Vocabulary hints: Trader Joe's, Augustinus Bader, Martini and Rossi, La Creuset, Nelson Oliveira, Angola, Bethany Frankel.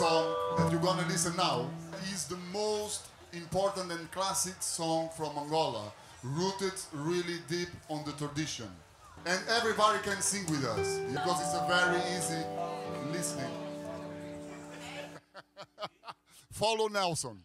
song that you're gonna listen now is the most important and classic song from Angola, rooted really deep on the tradition. And everybody can sing with us, because it's a very easy listening. Follow Nelson.